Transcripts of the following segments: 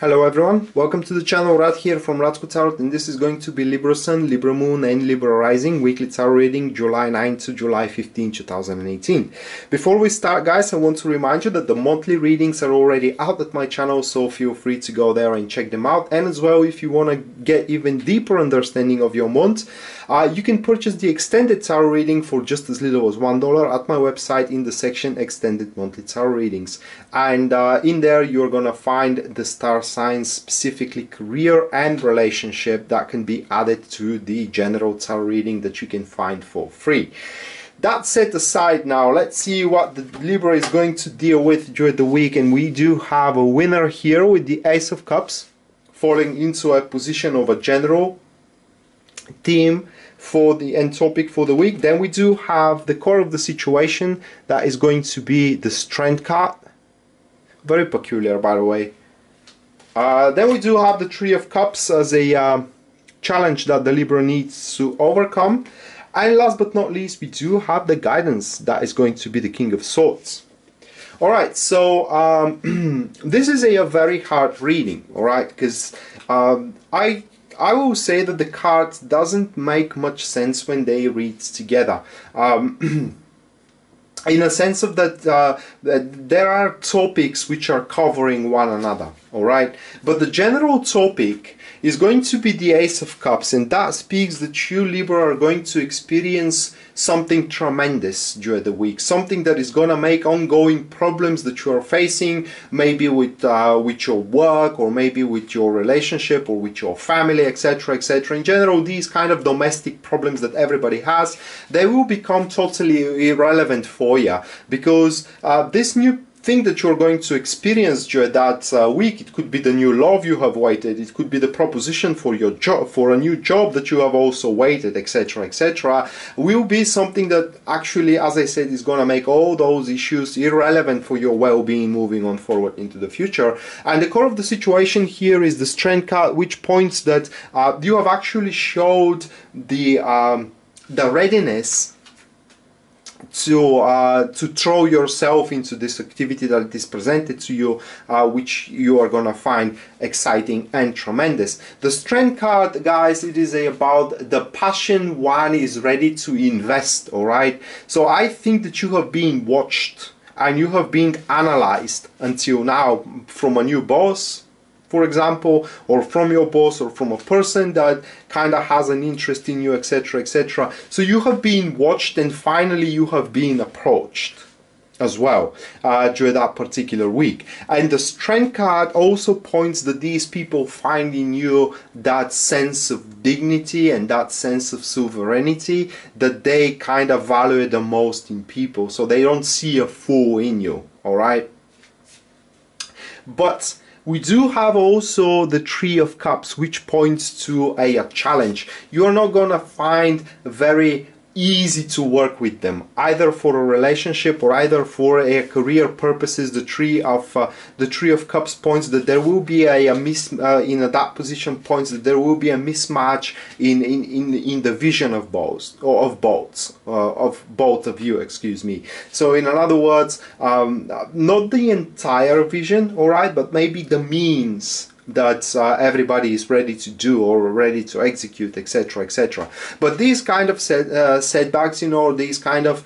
Hello everyone, welcome to the channel. Rad here from Radko Tarot, and this is going to be Libra Sun, Libra Moon and Libra Rising weekly tarot reading July 9 to July 15, 2018. Before we start, guys, I want to remind you that the monthly readings are already out at my channel, so feel free to go there and check them out. And as well, if you want to get even deeper understanding of your month, you can purchase the extended tarot reading for just as little as $1 at my website in the section Extended Monthly Tarot Readings. And in there you're gonna find the stars signs, specifically career and relationship, that can be added to the general tarot reading that you can find for free. That set aside, now let's see what the Libra is going to deal with during the week, and we do have a winner here with the Ace of Cups, falling into a position of a general theme for the end topic for the week. Then we do have the core of the situation, that is going to be the Strength card, very peculiar by the way. Then we do have the Three of Cups as a challenge that the Libra needs to overcome. And last but not least, we do have the guidance, that is going to be the King of Swords. Alright, so this is a very hard reading, alright, because I will say that the cards doesn't make much sense when they read together. In a sense of that, there are topics which are covering one another, all right? But the general topic is going to be the Ace of Cups, and that speaks that you, Libra, are going to experience something tremendous during the week, something that is going to make ongoing problems that you are facing, maybe with your work, or maybe with your relationship, or with your family, etc., etc. In general, these kind of domestic problems that everybody has, they will become totally irrelevant for you, because this new thing that you're going to experience during that week, it could be the new love you have waited, it could be the proposition for your job, for a new job that you have also waited, etc., etc., will be something that actually, as I said, is going to make all those issues irrelevant for your well-being moving on forward into the future. And the core of the situation here is the Strength card, which points that you have actually showed the readiness to throw yourself into this activity that is presented to you, which you are gonna find exciting and tremendous. The Strength card, guys, it is about the passion one is ready to invest, all right? So I think that you have been watched and you have been analyzed until now from a new boss, for example, or from your boss, or from a person that kind of has an interest in you, etc., etc. So you have been watched, and finally you have been approached as well during that particular week. And the Strength card also points that these people find in you that sense of dignity and that sense of sovereignty that they kind of value the most in people. So they don't see a fool in you, all right? But we do have also the Three of Cups, which points to a challenge. You're not gonna find very easy to work with them, either for a relationship or either for a career purposes. The Three of Cups points that there will be a mismatch in the vision of both of you, excuse me. So in other words, not the entire vision, all right, but maybe the means that everybody is ready to do or ready to execute, etc., etc. But these kind of setbacks, you know, these kind of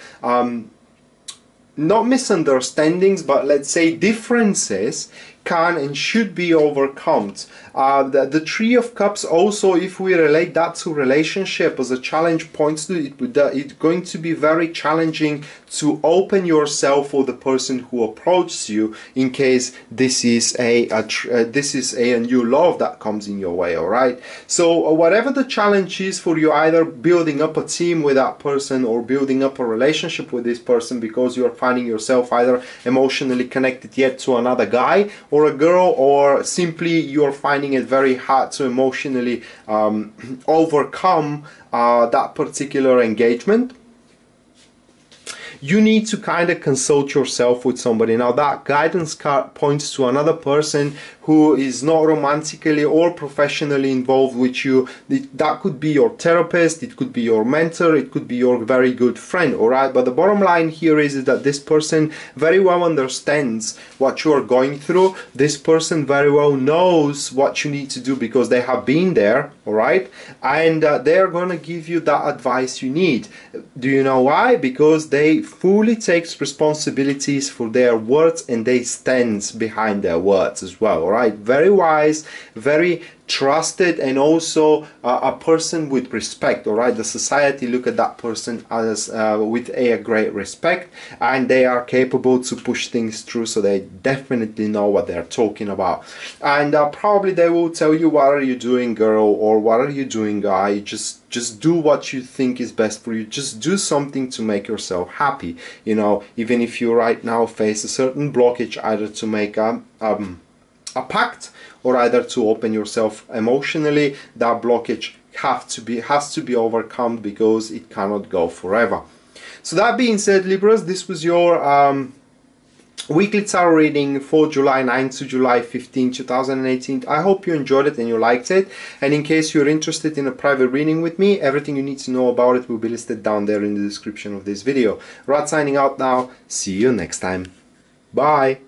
not misunderstandings, but let's say differences, can and should be overcome. The Three of Cups also, if we relate that to relationship as a challenge, points to it that it's going to be very challenging to open yourself for the person who approaches you, in case this is a new love that comes in your way, all right? So whatever the challenge is for you, either building up a team with that person or building up a relationship with this person, because you are finding yourself either emotionally connected yet to another guy or a girl, or simply you're finding it very hard to emotionally overcome that particular engagement, you need to kind of consult yourself with somebody. Now that guidance card points to another person who is not romantically or professionally involved with you. That could be your therapist, it could be your mentor, it could be your very good friend, alright? But the bottom line here is that this person very well understands what you are going through. This person very well knows what you need to do because they have been there, alright? And they're gonna give you that advice you need. Do you know why? Because they fully take responsibilities for their words and they stand behind their words as well, alright? Very wise, very trusted, and also a person with respect, alright? The society look at that person as with a great respect, and they are capable to push things through, so they definitely know what they're talking about. And probably they will tell you, what are you doing, girl, or what are you doing, guy? Just do what you think is best for you. Just do something to make yourself happy, you know, even if you right now face a certain blockage, either to make a pact or either to open yourself emotionally. That blockage has to be overcome because it cannot go forever. So that being said, Libras, this was your weekly tarot reading for July 9th to July 15, 2018. I hope you enjoyed it and you liked it. And in case you're interested in a private reading with me, everything you need to know about it will be listed down there in the description of this video. Rad signing out now. See you next time. Bye.